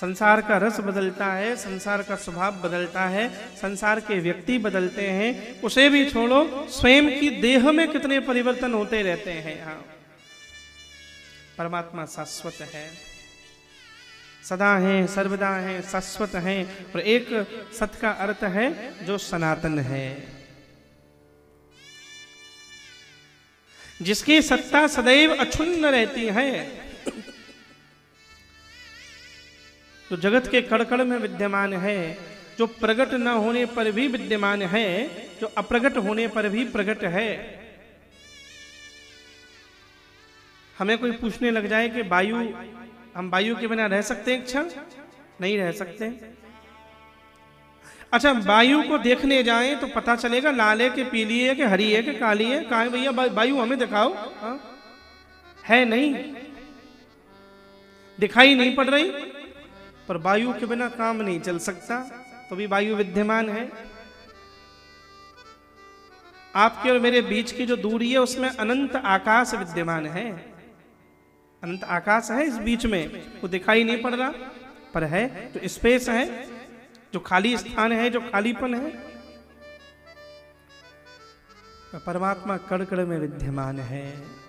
संसार का रस बदलता है, संसार का स्वभाव बदलता है, संसार के व्यक्ति बदलते हैं, उसे भी छोड़ो स्वयं की देह में कितने परिवर्तन होते रहते हैं। हाँ, परमात्मा शाश्वत है, सदा है, सर्वदा है, शाश्वत है। और एक सत का अर्थ है जो सनातन है, जिसकी सत्ता सदैव अक्षुण्ण रहती है, जो जगत के कड़कड़ में विद्यमान है, जो प्रकट न होने पर भी विद्यमान है, जो अप्रकट होने पर भी प्रकट है। हमें कोई पूछने लग जाए कि वायु, हम वायु के बिना रह सकते हैं क्षण? नहीं रह सकते। अच्छा, वायु को देखने जाएं तो पता चलेगा लाल है कि पीली है कि हरी है कि काली है। कहाँ है भैया वायु, हमें दिखाओ। हाँ? है नहीं, दिखाई नहीं पड़ रही, पर वायु के बिना काम नहीं चल सकता, तो भी वायु विद्यमान है। आपके और मेरे बीच की जो दूरी है उसमें अनंत आकाश विद्यमान है। अनंत आकाश है इस बीच में, वो दिखाई नहीं पड़ रहा पर है, जो स्पेस है, जो खाली स्थान है, जो खालीपन है, परमात्मा कण-कण में विद्यमान है।